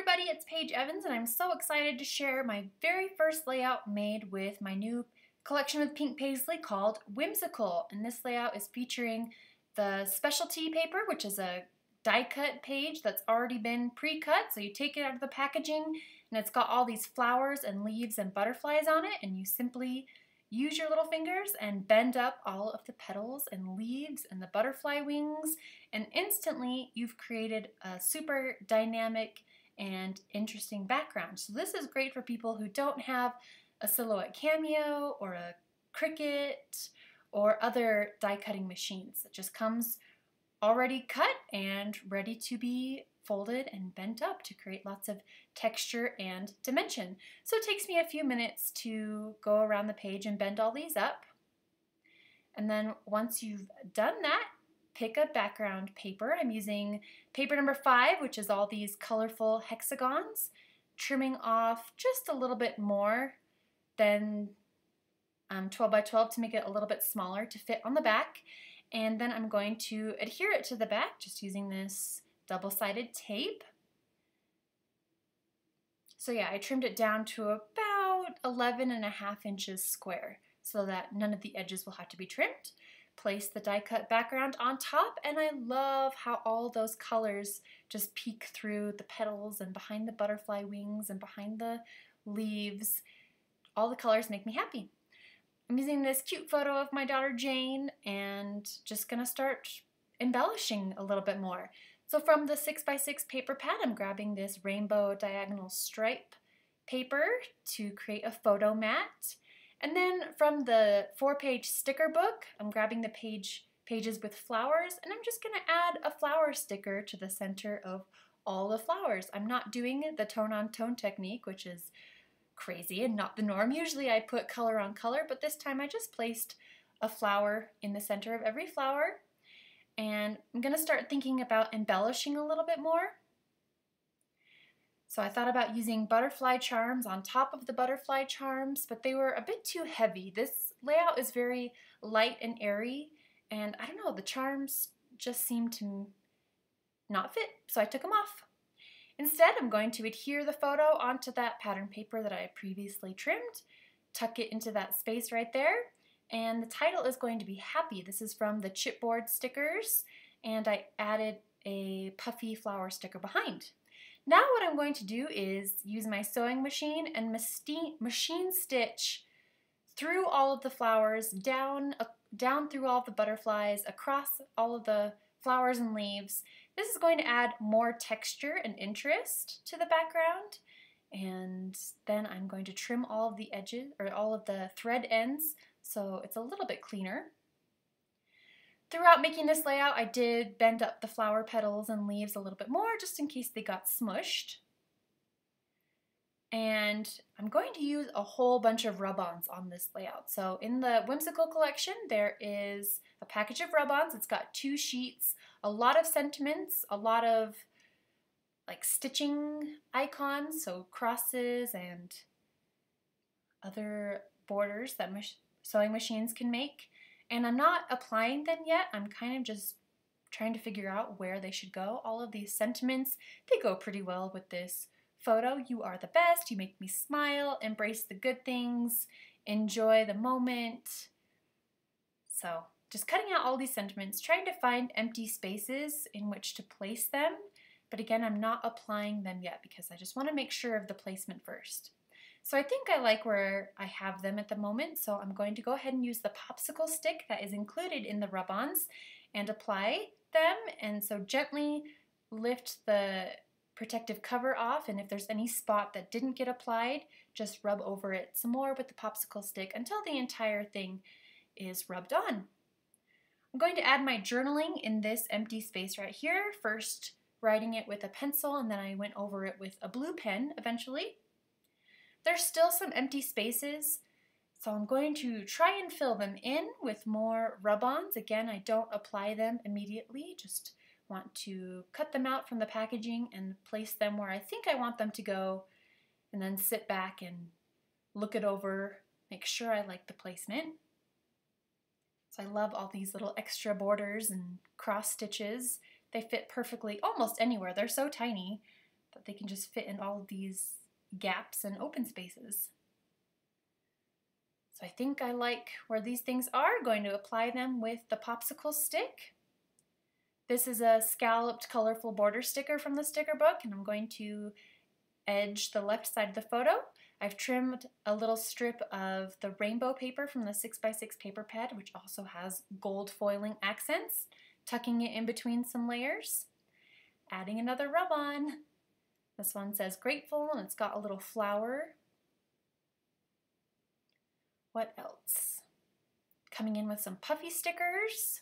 everybody, it's Paige Evans, and I'm so excited to share my very first layout made with my new collection with Pink Paislee called Whimsical. And this layout is featuring the specialty paper, which is a die cut page that's already been pre-cut. So you take it out of the packaging, and it's got all these flowers and leaves and butterflies on it, and you simply use your little fingers and bend up all of the petals and leaves and the butterfly wings, and instantly you've created a super dynamic and interesting background. So this is great for people who don't have a Silhouette Cameo or a Cricut or other die cutting machines. It just comes already cut and ready to be folded and bent up to create lots of texture and dimension. So it takes me a few minutes to go around the page and bend all these up. And then once you've done that, pick a background paper. I'm using paper number 5, which is all these colorful hexagons, trimming off just a little bit more than 12 by 12 to make it a little bit smaller to fit on the back. And then I'm going to adhere it to the back just using this double-sided tape. So yeah, I trimmed it down to about 11.5 inches square so that none of the edges will have to be trimmed. Place the die-cut background on top, and I love how all those colors just peek through the petals and behind the butterfly wings and behind the leaves. All the colors make me happy. I'm using this cute photo of my daughter Jane and just gonna start embellishing a little bit more. So from the 6x6 paper pad, I'm grabbing this rainbow diagonal stripe paper to create a photo mat. And then from the 4-page sticker book, I'm grabbing the pages with flowers, and I'm just gonna add a flower sticker to the center of all the flowers. I'm not doing the tone-on-tone technique, which is crazy and not the norm. Usually I put color on color, but this time I just placed a flower in the center of every flower. And I'm going to start thinking about embellishing a little bit more. So I thought about using butterfly charms on top of the butterfly charms, but they were a bit too heavy. This layout is very light and airy, and I don't know, the charms just seemed to not fit, so I took them off. Instead, I'm going to adhere the photo onto that pattern paper that I previously trimmed, tuck it into that space right there. And the title is going to be Happy. This is from the chipboard stickers, and I added a puffy flower sticker behind. Now what I'm going to do is use my sewing machine and machine stitch through all of the flowers, down through all of the butterflies, across all of the flowers and leaves. This is going to add more texture and interest to the background. And then I'm going to trim all of the edges, or all of the thread ends, so it's a little bit cleaner. Throughout making this layout, I did bend up the flower petals and leaves a little bit more just in case they got smushed. And I'm going to use a whole bunch of rub-ons on this layout. So in the Whimsical collection, there is a package of rub-ons. It's got 2 sheets, a lot of sentiments, a lot of like stitching icons, so crosses and other borders that sewing machines can make, and I'm not applying them yet. I'm kind of just trying to figure out where they should go. All of these sentiments, they go pretty well with this photo. You are the best, you make me smile, embrace the good things, enjoy the moment. So just cutting out all these sentiments, trying to find empty spaces in which to place them, but again, I'm not applying them yet because I just want to make sure of the placement first. So I think I like where I have them at the moment, so I'm going to go ahead and use the popsicle stick that is included in the rub-ons and apply them, and so gently lift the protective cover off, and if there's any spot that didn't get applied, just rub over it some more with the popsicle stick until the entire thing is rubbed on. I'm going to add my journaling in this empty space right here, first writing it with a pencil, and then I went over it with a blue pen eventually. There's still some empty spaces, so I'm going to try and fill them in with more rub-ons. Again, I don't apply them immediately, just want to cut them out from the packaging and place them where I think I want them to go, and then sit back and look it over, make sure I like the placement. So I love all these little extra borders and cross stitches. They fit perfectly almost anywhere. They're so tiny, that they can just fit in all of these gaps and open spaces. So I think I like where these things are. Going to apply them with the popsicle stick. This is a scalloped colorful border sticker from the sticker book, and I'm going to edge the left side of the photo. I've trimmed a little strip of the rainbow paper from the 6x6 paper pad, which also has gold foiling accents, tucking it in between some layers, adding another rub on. This one says grateful, and it's got a little flower. What else? Coming in with some puffy stickers,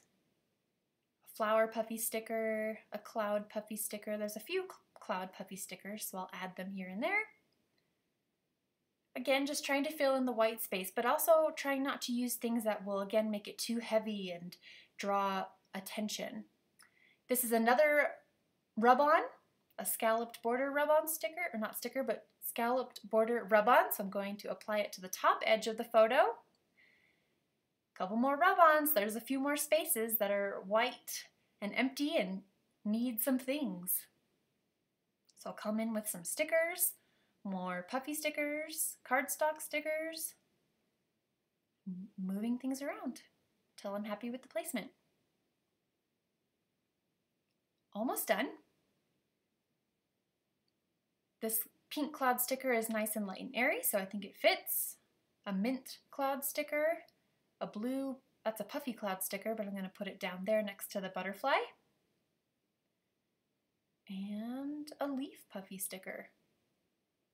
a flower puffy sticker, a cloud puffy sticker. There's a few cloud puffy stickers, so I'll add them here and there. Again, just trying to fill in the white space, but also trying not to use things that will, again, make it too heavy and draw attention. This is another rub-on, a scalloped border rub-on sticker, or not sticker, but scalloped border rub-on, so I'm going to apply it to the top edge of the photo. A couple more rub-ons. There's a few more spaces that are white and empty and need some things. So I'll come in with some stickers. More puffy stickers, cardstock stickers, moving things around till I'm happy with the placement. Almost done. This pink cloud sticker is nice and light and airy, so I think it fits. A mint cloud sticker, a blue, that's a puffy cloud sticker, but I'm going to put it down there next to the butterfly. And a leaf puffy sticker.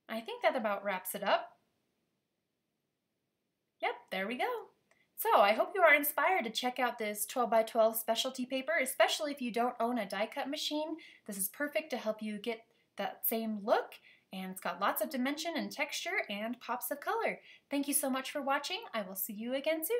I think that about wraps it up. Yep, there we go. So I hope you are inspired to check out this 12x12 specialty paper, especially if you don't own a die cut machine. This is perfect to help you get that same look, and it's got lots of dimension and texture and pops of color. Thank you so much for watching. I will see you again soon.